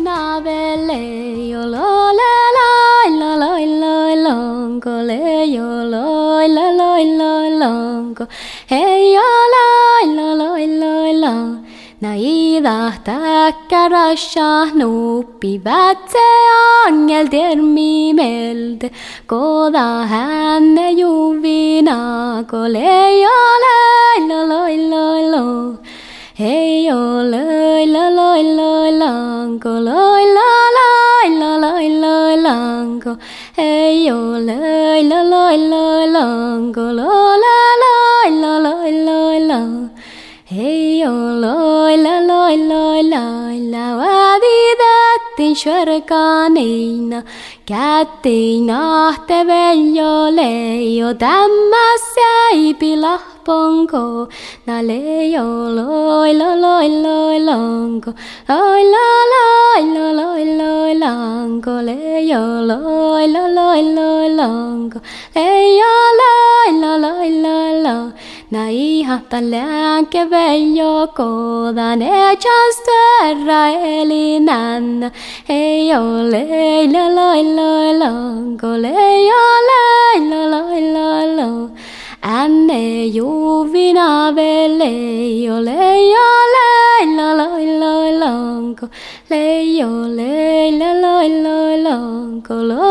na belle yo lo la lo longo le yo lo longo hey yo lo lo na ida takarasha no pibatse on el dermi melde koda hänne juvina kole yo lo hey yo lo lango lo lo lango hey yo lo lango lo lo hey yo lo vadidatti shorkanina kattina te vello leio dammasai pilah pongo na leio lo longo oi lo longo leio lo longo hey yo lo na ihata lääke veljo kodan echas terra elinan hey yo lo anne juvina vele yo longo lo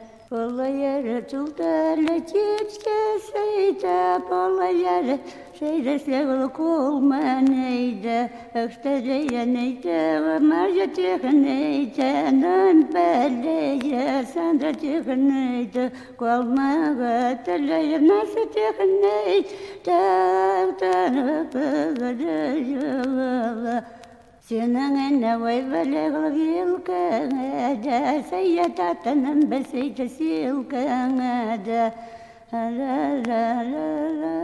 Bolla yeri çok derle çiçeğiseyde, bolla yeri şeyde sevgili kolman neyde, ökstedeye neyde, marja çeken neyde, nön belleye sende çeken neyde, kolma götürleye nasıl çeken neyde, ökten öpüldeye. Senin enne vay velegli vilkenede, seyyatatının beseyde silkenede. La la la la la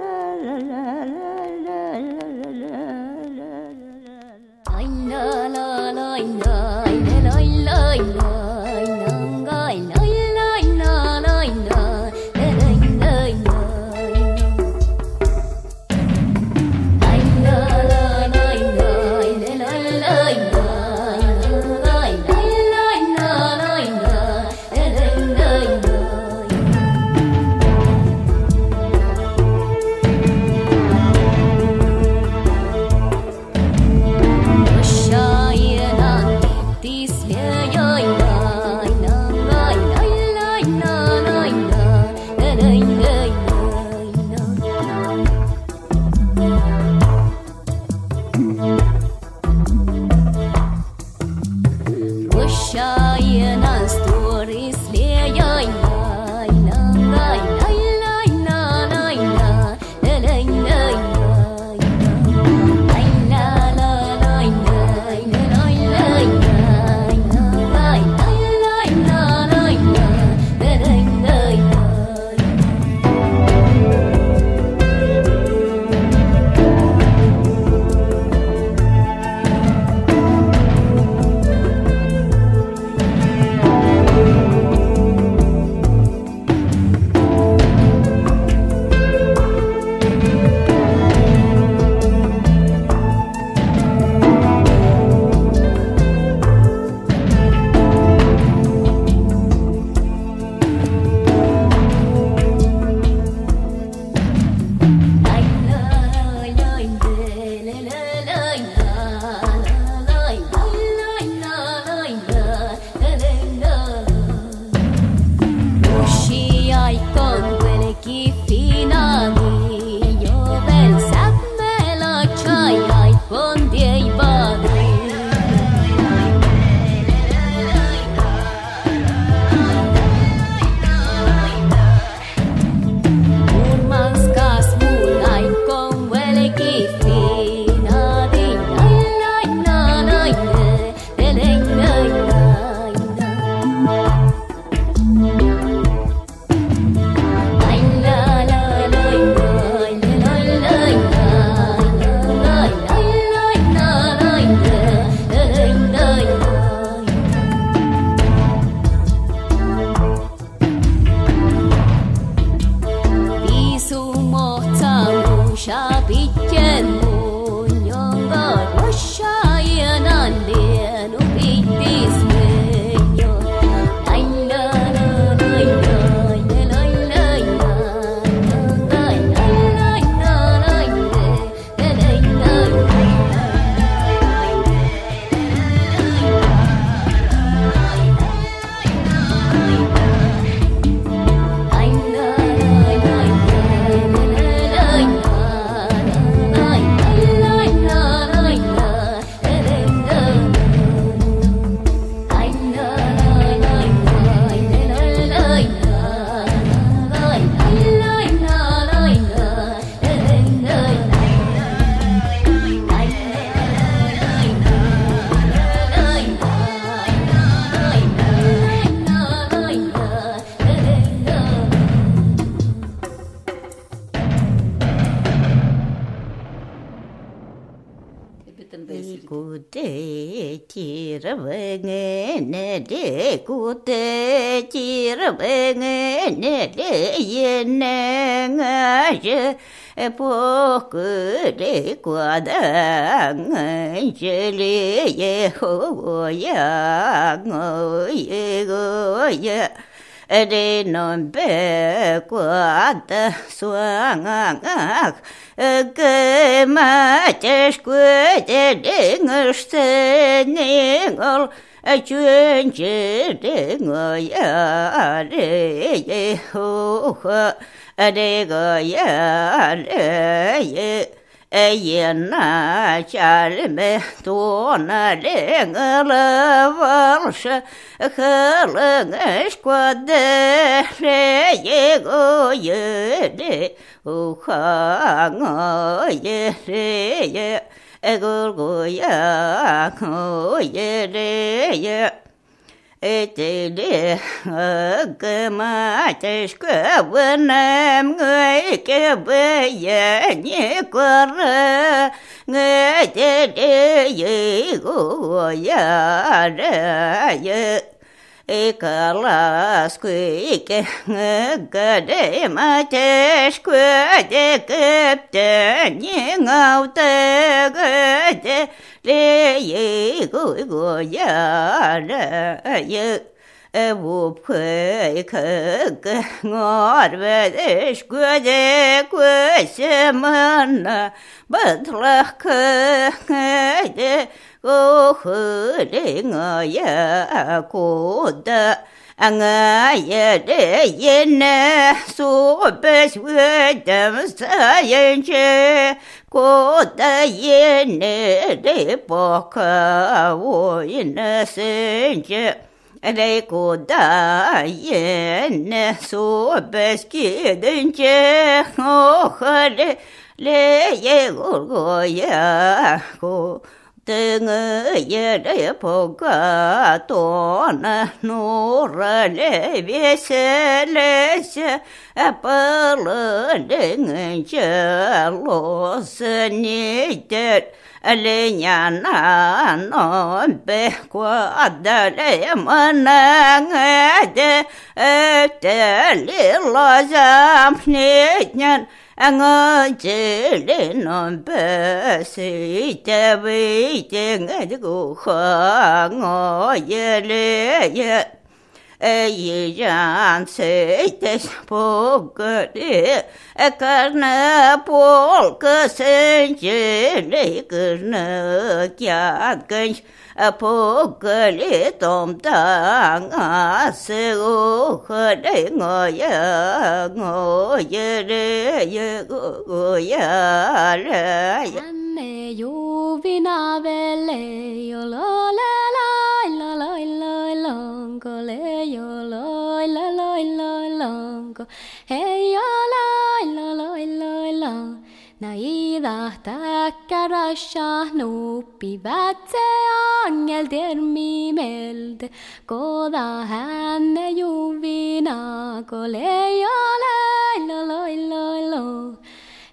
la la la la la revenge de cute, revenge de yenang, porque de cuadang, je de nombre cuanta suanga que mates cuete de este ningol chunche de goya de hoja de goya de Ella chalme tona lengala valsa, halanga escuadre llegó yede, ujanga yede, egolgoya yede. Te de que mates que venem que veia ni corre te de llego ya de e calas que de mates que de que te ni aute de le llego ya de Evo pek ngorvedes kude kusemana batlak de ohulinga ya kuda anga ya de yena subes wedam sayenche kuda yene de poka wo inasenche Recuda yene subes kidinche ojale le llegó goyaco tenga yere poca tona nora le viese lese apala denche los nitet Leña no ve cuadra de manangade, te lilo zamniñan, angele no ve si te viten el gujango yele. Ella se despogre, carne polka se enchele, carne kiatkanch, pogre tom tang, se ojale ngoya, ngoyele, goyale. Anne yuvina vele, yolo la la longo le yo lo longo hey yo lo lo naida ta carasha no pivate angel dermi meld koda hanne juvina kole yo lo lo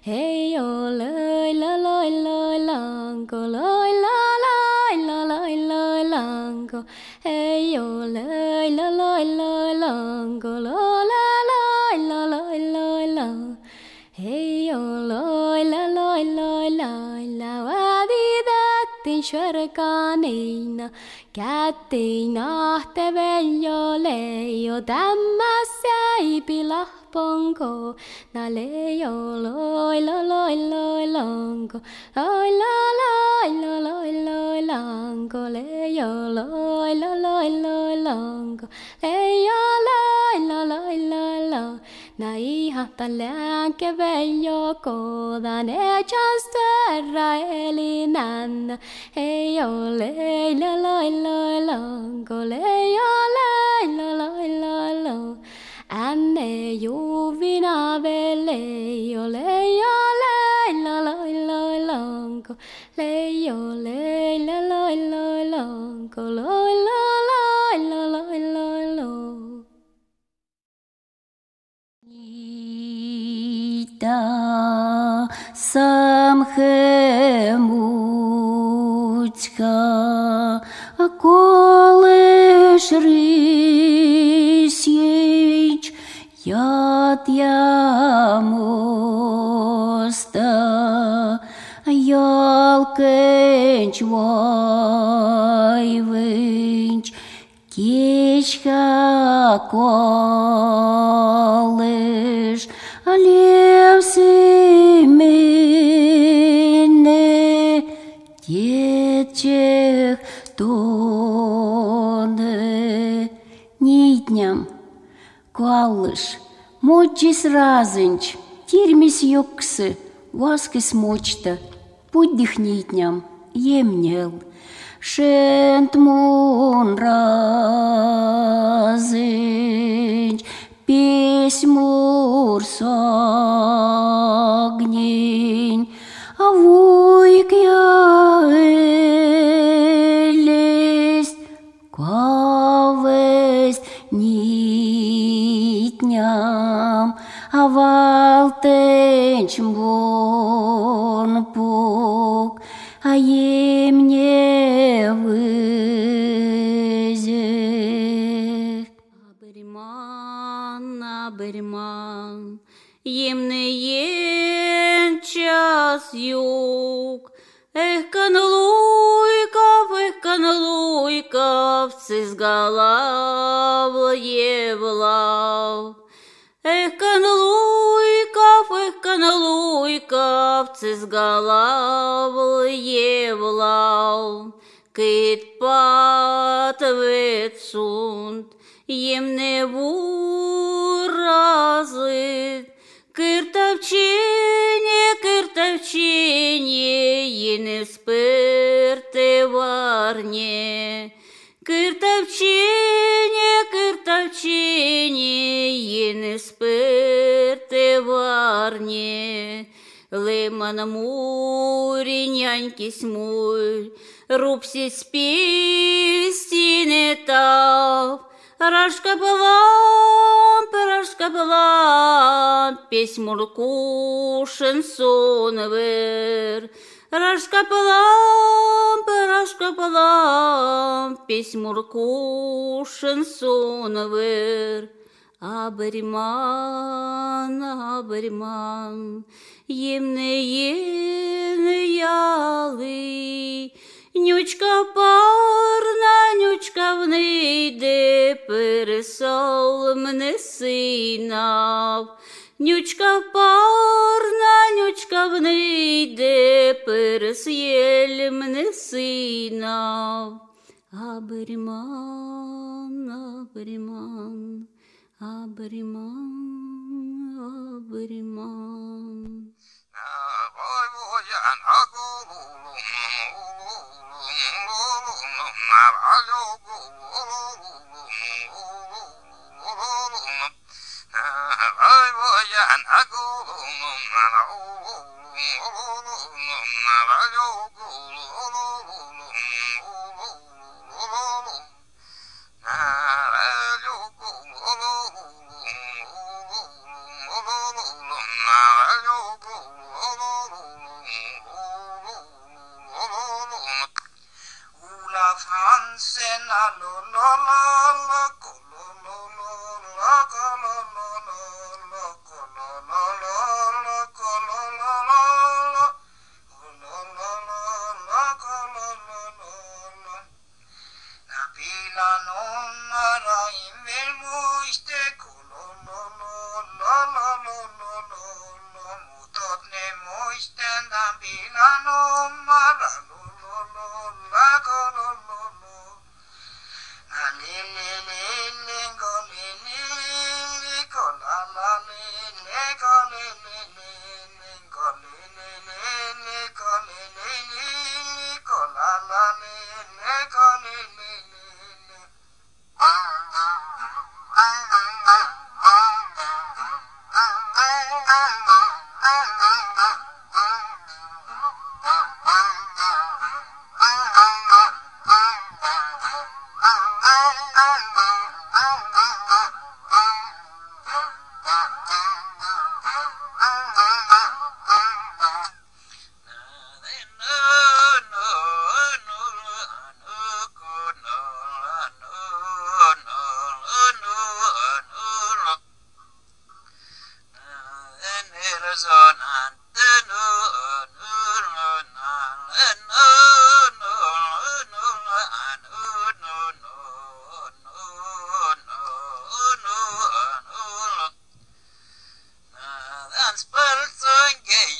hey yo lo longo lo longo Hey yo lo longo lo lo Hey yo lo la vadida tin shorkanina katina te vello le yo damasai pilah pongo na le yo lo longo lo longo le yo lo longo le yo lo Nai hatalan que bello codan hechas tierra elinan. Hey ole lo longo le lo. Anne juvina vele lo longo le lo longo lo. Da sam he muchka Atyamusta yalkınç vayvınç keşke kalış alevsimine geçecek tonu nitnem kalış. Mochis razinch, tirmis yoksı, vaskis mochta, puddihnytnyam, yemnel. Şentmun razinch, pismur sognin, avuyk ya elest, kavest nitnyam. Avaltench bon puk, a yemne vizek. Аберман, yemne yen chas yuk. Эх, канлуйков, сызгалав евлав. Эх, каналуйков, цизгалавл евлал, кит патвет сунт, емне буразыт, кыртовчине, ене спирте варне. Кыртовчине, ене спирте варне. Лыман мури, няньки смуль, рубси спистине тав. Рашка пылам, песьмур кушен сонвер. Рашка пылам, песьмур кушен сонвер. Аберман, емне ялы. Нючка парна, нючка внейде, пересол мне синав. Нючка внейде, пересъель мне синав. Аберман.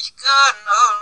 mexicano